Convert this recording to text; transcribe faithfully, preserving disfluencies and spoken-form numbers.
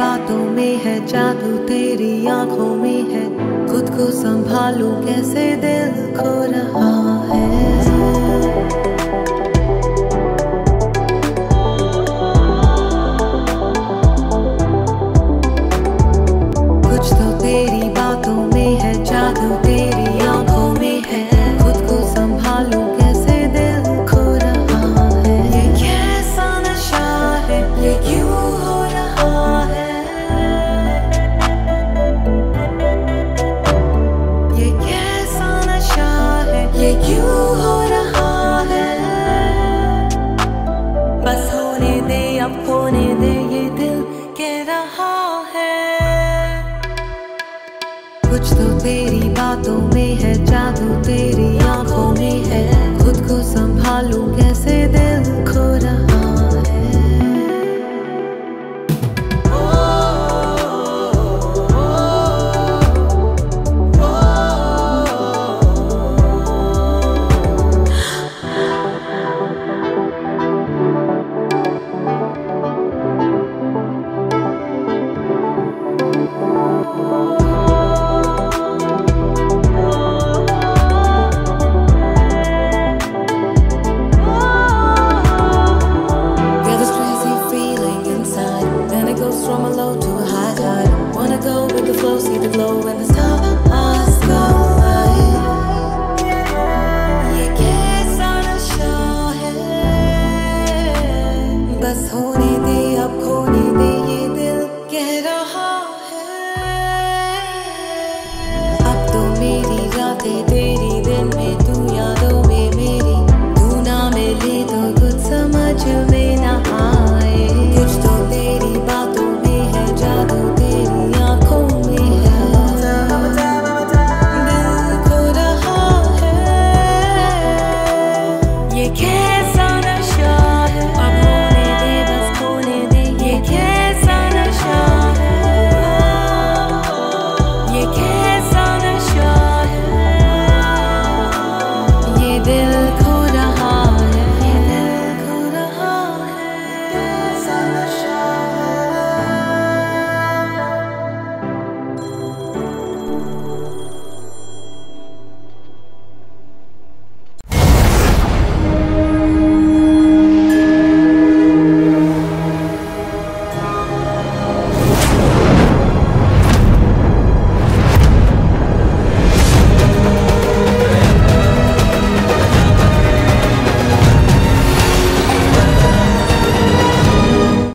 बातों में है जादू, तेरी आंखों में है, खुद को संभालूं कैसे, दिल खो रहा है। कुछ तो तेरी बातों में है जादू, तेरी आंखों में है, खुद को संभालूं कैसे, दिल खो रहा है। Holy